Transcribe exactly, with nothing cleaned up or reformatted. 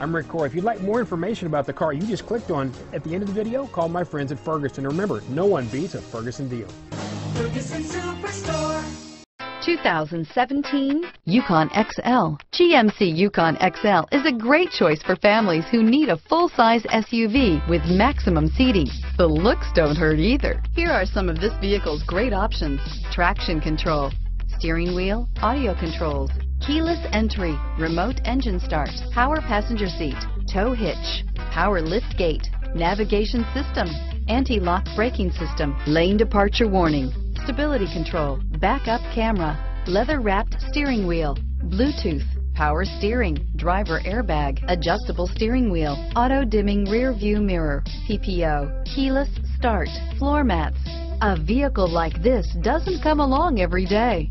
I'm Rick Corr. If you'd like more information about the car you just clicked on at the end of the video, call my friends at Ferguson. And remember, no one beats a Ferguson deal. Ferguson Superstore. two thousand seventeen Yukon X L. G M C Yukon X L is a great choice for families who need a full-size S U V with maximum seating. The looks don't hurt either. Here are some of this vehicle's great options: traction control, steering wheel audio controls, keyless entry, remote engine start, power passenger seat, tow hitch, power lift gate, navigation system, anti-lock braking system, lane departure warning, stability control, backup camera, leather-wrapped steering wheel, Bluetooth, power steering, driver airbag, adjustable steering wheel, auto-dimming rear-view mirror, P P O, keyless start, floor mats. A vehicle like this doesn't come along every day.